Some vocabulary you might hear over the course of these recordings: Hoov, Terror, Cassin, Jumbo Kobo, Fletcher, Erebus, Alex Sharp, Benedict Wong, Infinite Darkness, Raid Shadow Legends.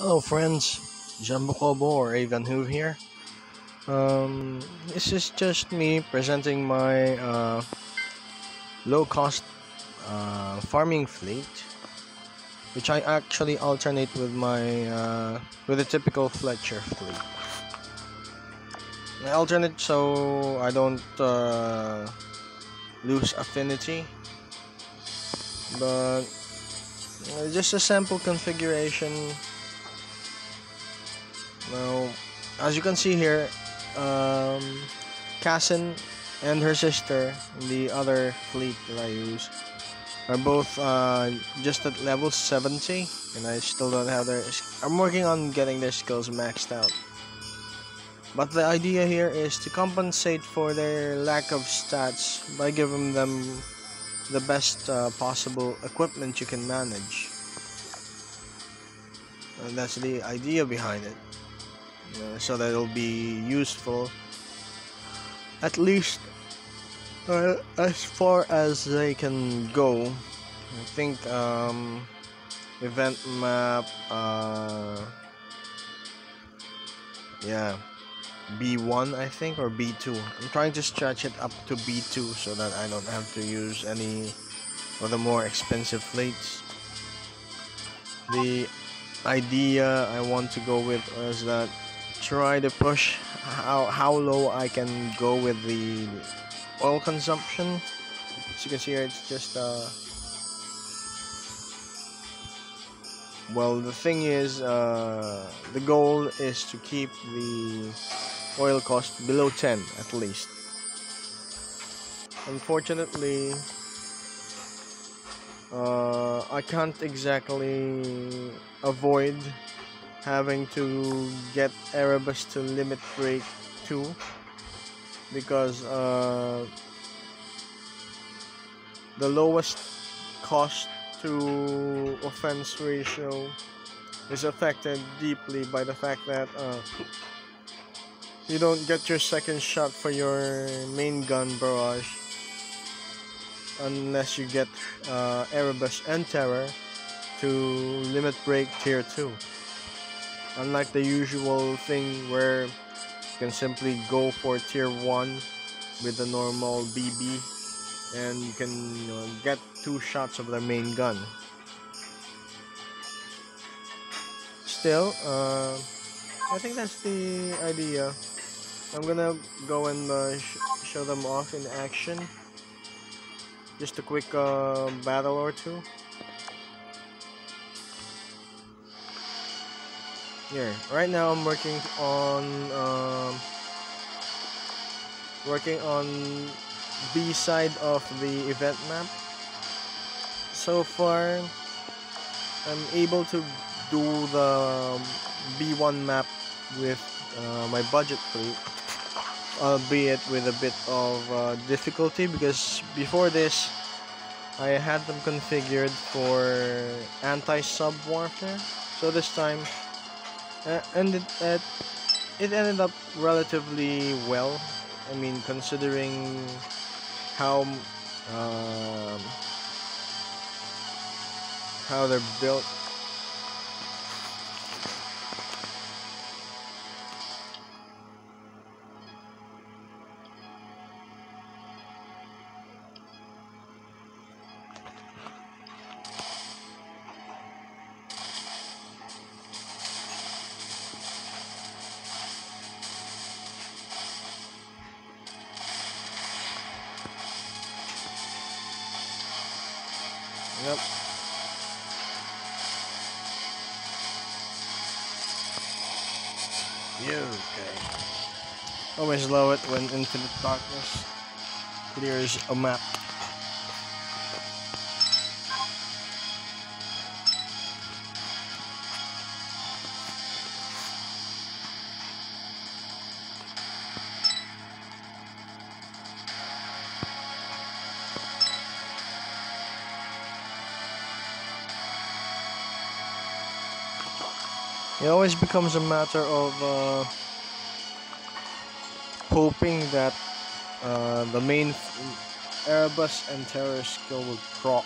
Hello friends, Jumbo Kobo or Hoov here. This is just me presenting my low-cost farming fleet, which I actually alternate with my with a typical Fletcher fleet. I alternate so I don't lose affinity, but just a sample configuration. Now, as you can see here, Cassin and her sister, the other fleet that I use, are both just at level 70, and I still don't have their... I'm working on getting their skills maxed out. But the idea here is to compensate for their lack of stats by giving them the best possible equipment you can manage. And that's the idea behind it. So that it'll be useful, at least as far as they can go. I think event map, yeah, B1 I think, or B2. I'm trying to stretch it up to B2 so that I don't have to use any of the more expensive fleets. The idea I want to go with is that try to push how low I can go with the oil consumption. As you can see here, it's just well, the thing is, the goal is to keep the oil cost below 10 at least. Unfortunately, I can't exactly avoid having to get Erebus to limit break 2, because the lowest cost to offense ratio is affected deeply by the fact that you don't get your second shot for your main gun barrage unless you get Erebus and Terror to limit break tier 2. Unlike the usual thing where you can simply go for tier 1 with the normal BB and you can get 2 shots of their main gun. Still, I think that's the idea. I'm gonna go and show them off in action. Just a quick battle or two. Yeah, right now I'm working on B side of the event map. So far, I'm able to do the B1 map with my budget fleet, albeit with a bit of difficulty, because before this, I had them configured for anti-sub warfare. So this time. And it ended up relatively well. I mean, considering how they're built. Yep. Yeah, okay. Always love it when Infinite Darkness clears a map. It always becomes a matter of hoping that the main Erebus and Terror skill will proc.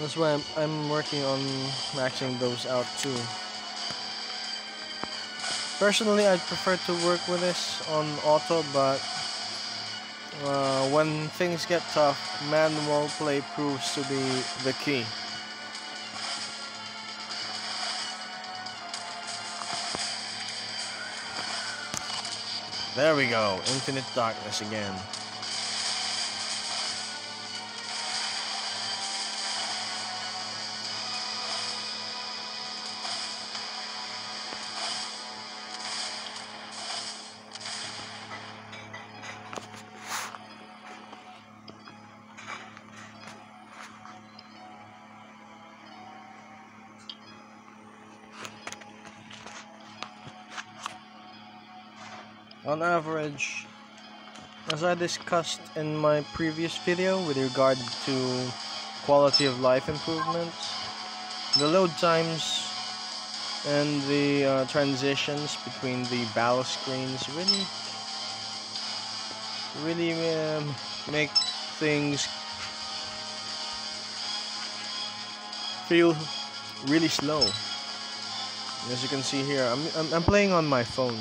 That's why I'm working on maxing those out too. Personally, I'd prefer to work with this on auto, but when things get tough, manual play proves to be the key. There we go, Infinite Darkness again. On average, as I discussed in my previous video with regard to quality of life improvements, the load times and the transitions between the battle screens really make things feel really slow. As you can see here, I'm playing on my phone.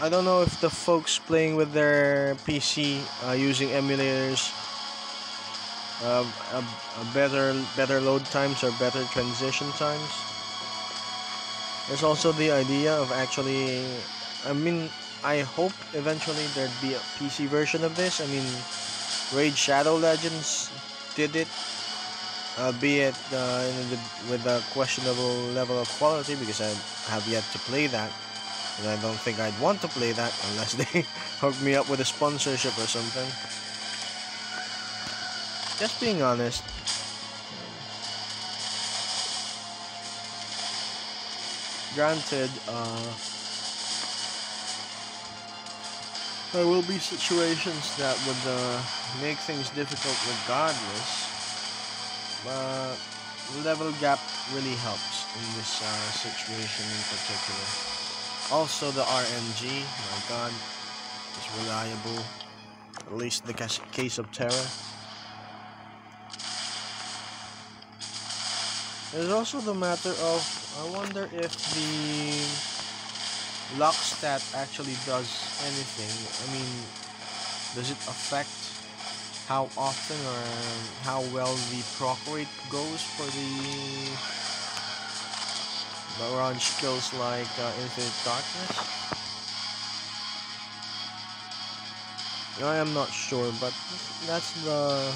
I don't know if the folks playing with their PC using emulators better load times or better transition times. There's also the idea of actually, I mean, I hope eventually there'd be a PC version of this. I mean, Raid Shadow Legends did it, albeit with a questionable level of quality, because I have yet to play that. And I don't think I'd want to play that unless they hook me up with a sponsorship or something. Just being honest. Granted, there will be situations that would make things difficult regardless. But level gap really helps in this situation in particular. Also the RNG, my god, is reliable, at least in the case of Terror. There's also the matter of, I wonder if the lock stat actually does anything. I mean, does it affect how often or how well the proc rate goes for the around skills like Infinite Darkness? I am not sure, but that's the...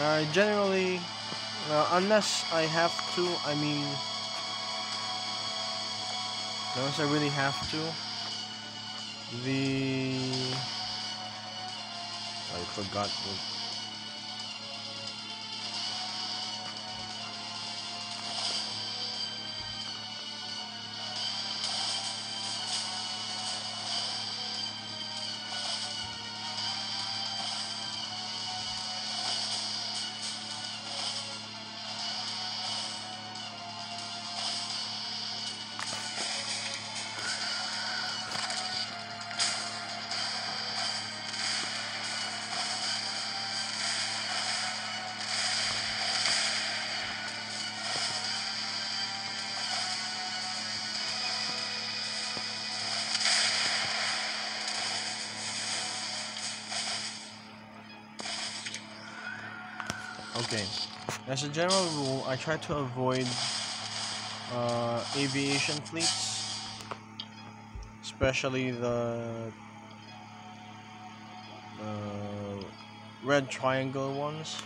I generally... unless I have to, I mean, unless I really have to, I forgot Okay, as a general rule, I try to avoid aviation fleets, especially the red triangle ones.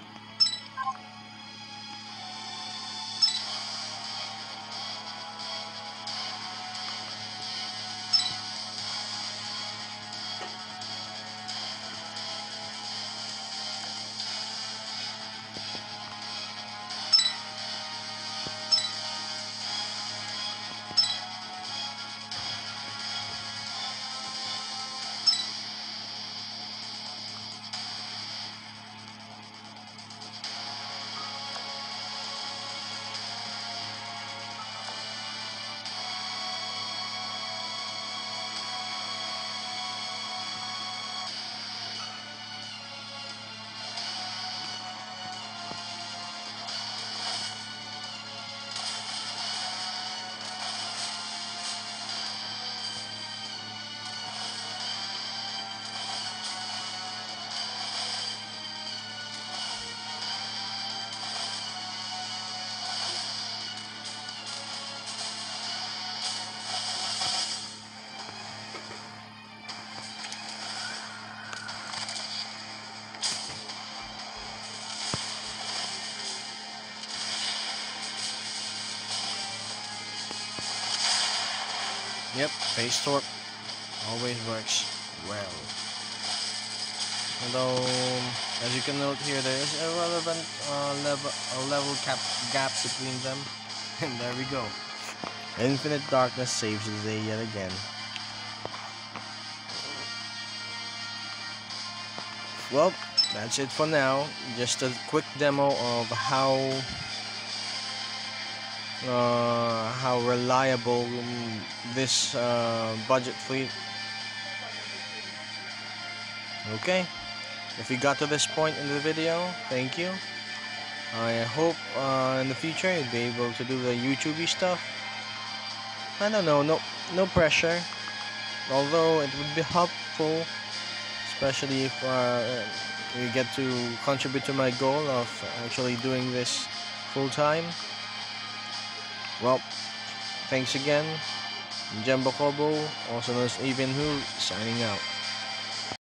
Yep, face torp always works well. Although, as you can note here, there is a relevant level gap between them. And there we go. Infinite Darkness saves the day yet again. Well, that's it for now. Just a quick demo of how reliable this budget fleet. Okay, if you got to this point in the video, thank you. I hope in the future you'll be able to do the YouTube-y stuff. I don't know, no pressure. Although it would be helpful, especially if you get to contribute to my goal of actually doing this full time. Well, thanks again. Jumbo Kobo, also known as Even Hoov, signing out.